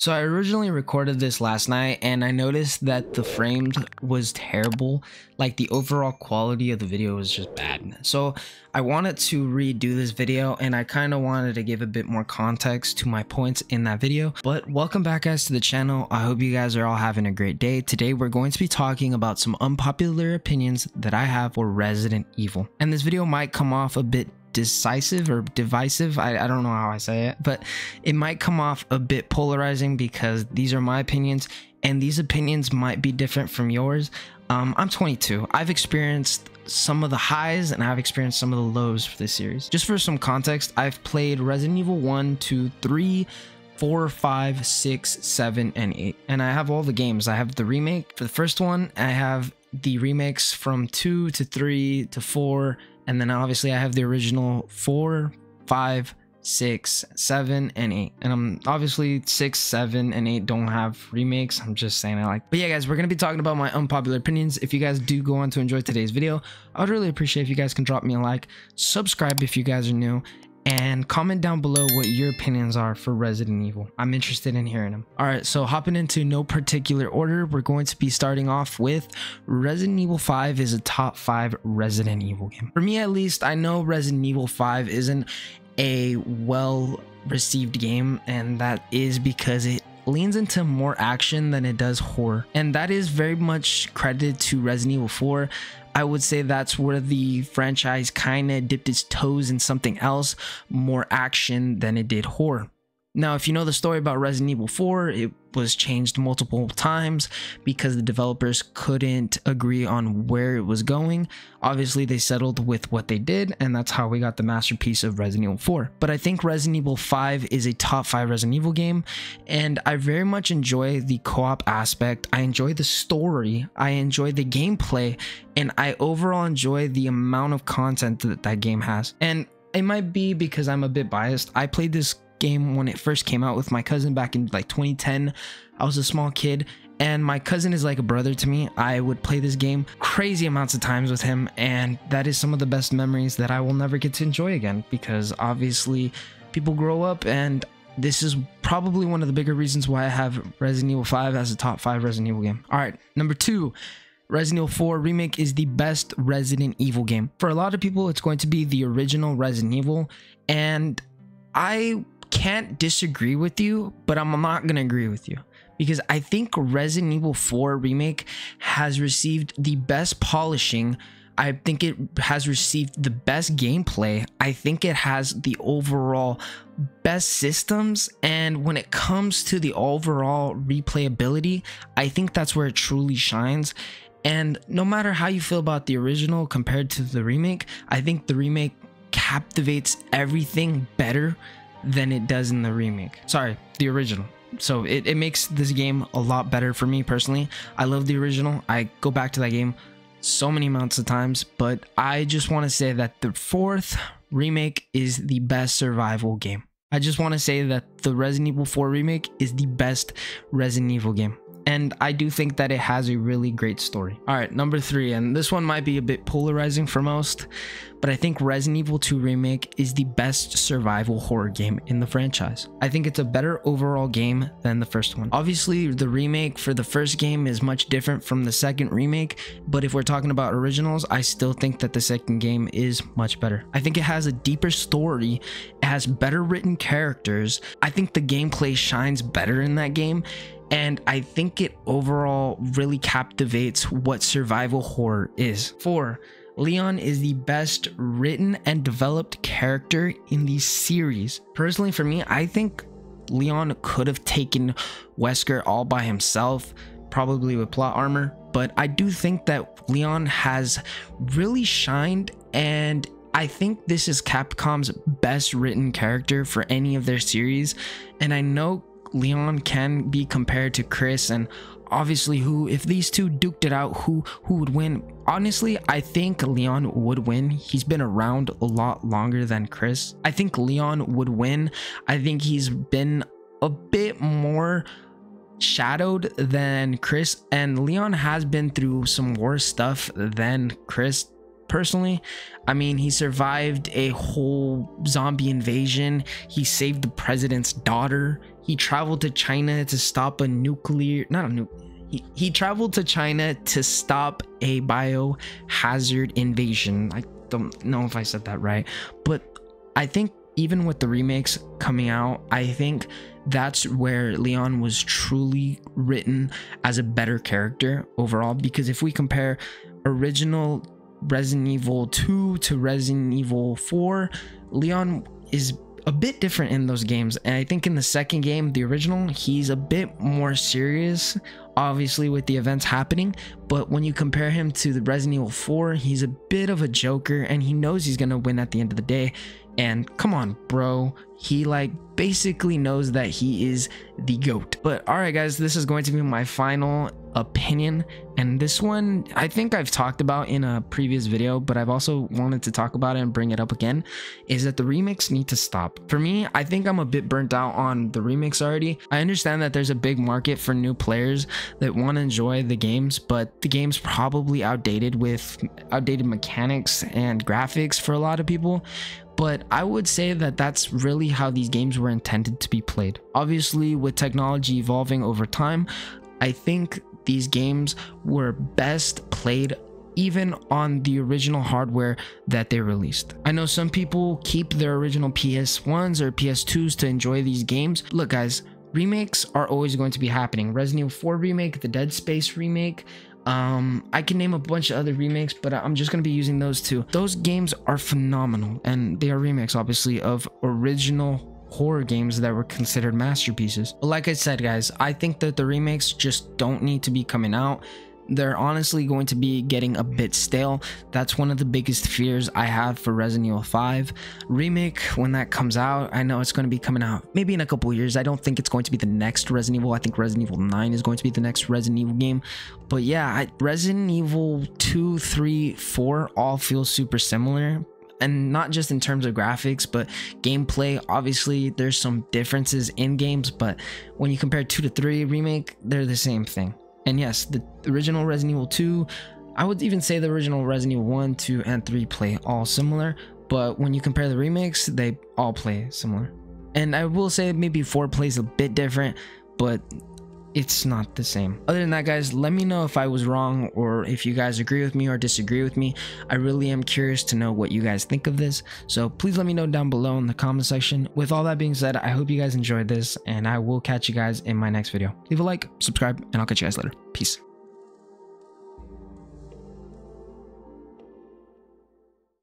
So I originally recorded this last night and I noticed that the frames was terrible. Like the overall quality of the video was just bad. So I wanted to redo this video and I kind of wanted to give a bit more context to my points in that video. But welcome back guys to the channel. I hope you guys are all having a great day. Today we're going to be talking about some unpopular opinions that I have for Resident Evil. And this video might come off a bit decisive or divisive, I don't know how I say it, but it might come off a bit polarizing because these are my opinions and these opinions might be different from yours. I'm 22. I've experienced some of the highs and I've experienced some of the lows for this series. Just for some context, I've played Resident Evil 1, 2, 3, 4, 5, 6, 7, and 8, and I have all the games. I have the remake for the first one, I have the remakes from 2 to 3 to 4, and then obviously I have the original 4, 5, 6, 7, and 8. And I'm obviously 6, 7, and 8 don't have remakes. I'm just saying I like. But yeah, guys, we're going to be talking about my unpopular opinions. If you guys do go on to enjoy today's video, I would really appreciate if you guys can drop me a like, subscribe if you guys are new, and comment down below what your opinions are for Resident Evil. I'm interested in hearing them. All right, so hopping into no particular order, we're going to be starting off with Resident Evil 5 is a top 5 Resident Evil game. For me at least, I know Resident Evil 5 isn't a well-received game, and that is because it leans into more action than it does horror. And that is very much credited to Resident Evil 4. I would say that's where the franchise kind of dipped its toes in something else, more action than it did horror. Now, if you know the story about Resident Evil 4, it was changed multiple times because the developers couldn't agree on where it was going. Obviously, they settled with what they did, and that's how we got the masterpiece of Resident Evil 4. But I think Resident Evil 5 is a top 5 Resident Evil game, and I very much enjoy the co-op aspect. I enjoy the story, I enjoy the gameplay, and I overall enjoy the amount of content that that game has. And it might be because I'm a bit biased. I played this game when it first came out with my cousin back in like 2010. I was a small kid and my cousin is like a brother to me. I would play this game crazy amounts of times with him, and that is some of the best memories that I will never get to enjoy again, because obviously people grow up, and this is probably one of the bigger reasons why I have Resident Evil 5 as a top 5 Resident Evil game. All right, number 2, Resident Evil 4 Remake is the best Resident Evil game. For a lot of people, it's going to be the original Resident Evil, and I can't disagree with you, but I'm not gonna agree with you, because I think Resident Evil 4 Remake has received the best polishing. I think it has received the best gameplay. I think it has the overall best systems, and when it comes to the overall replayability, I think that's where it truly shines. And no matter how you feel about the original compared to the remake, I think the remake captivates everything better than it does in the remake. Sorry, the original. So it makes this game a lot better for me personally. I love the original. I go back to that game so many amounts of times, but I just want to say that the 4th remake is the best survival game. I just want to say that the Resident Evil 4 remake is the best Resident Evil game. And I do think that it has a really great story. All right, number 3, and this one might be a bit polarizing for most, but I think Resident Evil 2 Remake is the best survival horror game in the franchise. I think it's a better overall game than the first one. Obviously, the remake for the first game is much different from the second remake, but if we're talking about originals, I still think that the second game is much better. I think it has a deeper story, it has better written characters, I think the gameplay shines better in that game, and I think it overall really captivates what survival horror is. 4. Leon is the best written and developed character in the series. Personally for me, I think Leon could have taken Wesker all by himself, probably with plot armor, but I do think that Leon has really shined, and I think this is Capcom's best written character for any of their series. And I know Leon can be compared to Chris, and obviously who, if these two duked it out, who would win? Honestly, I think Leon would win. He's been around a lot longer than Chris. I think Leon would win. I think he's been a bit more shadowed than Chris, and Leon has been through some worse stuff than Chris personally. I mean, he survived a whole zombie invasion. He saved the president's daughter. He traveled to China to stop a nuclear, he traveled to China to stop a biohazard invasion. I don't know if I said that right, but I think even with the remakes coming out, I think that's where Leon was truly written as a better character overall, because if we compare original Resident Evil 2 to Resident Evil 4, Leon is a bit different in those games. And I think in the second game, the original, he's a bit more serious, obviously with the events happening, but when you compare him to the Resident Evil 4, he's a bit of a joker and he knows he's gonna win at the end of the day. And come on, bro, he like basically knows that he is the GOAT. But all right, guys, this is going to be my final opinion, and this one I think I've talked about in a previous video, but I've also wanted to talk about it and bring it up again, is that the remakes need to stop. For me, I think I'm a bit burnt out on the remakes already. I understand that there's a big market for new players that want to enjoy the games, but the game's probably outdated with outdated mechanics and graphics for a lot of people. But I would say that that's really how these games were intended to be played. Obviously, with technology evolving over time, I think these games were best played even on the original hardware that they released. I know some people keep their original PS1s or PS2s to enjoy these games. Look, guys, remakes are always going to be happening. Resident Evil 4 remake, the Dead Space remake, I can name a bunch of other remakes, but I'm just going to be using those two. Those games are phenomenal, and they are remakes, obviously, of original horror games that were considered masterpieces. But like I said, guys, I think that the remakes just don't need to be coming out. They're honestly going to be getting a bit stale. That's one of the biggest fears I have for Resident Evil 5 remake. When that comes out, I know it's going to be coming out maybe in a couple years. I don't think it's going to be the next Resident Evil. I think Resident Evil 9 is going to be the next Resident Evil game. But yeah, Resident Evil 2, 3, 4 all feel super similar. And not just in terms of graphics, but gameplay. Obviously, there's some differences in games, but when you compare 2 to 3 remake, they're the same thing. And yes, the original Resident Evil 2, I would even say the original Resident Evil 1, 2, and 3 play all similar, but when you compare the remakes, they all play similar. And I will say maybe 4 plays a bit different, but it's not the same. Other than that, guys, let me know if I was wrong or if you guys agree with me or disagree with me. I really am curious to know what you guys think of this, so please let me know down below in the comment section. With all that being said, I hope you guys enjoyed this, and I will catch you guys in my next video. Leave a like, subscribe, and I'll catch you guys later. Peace.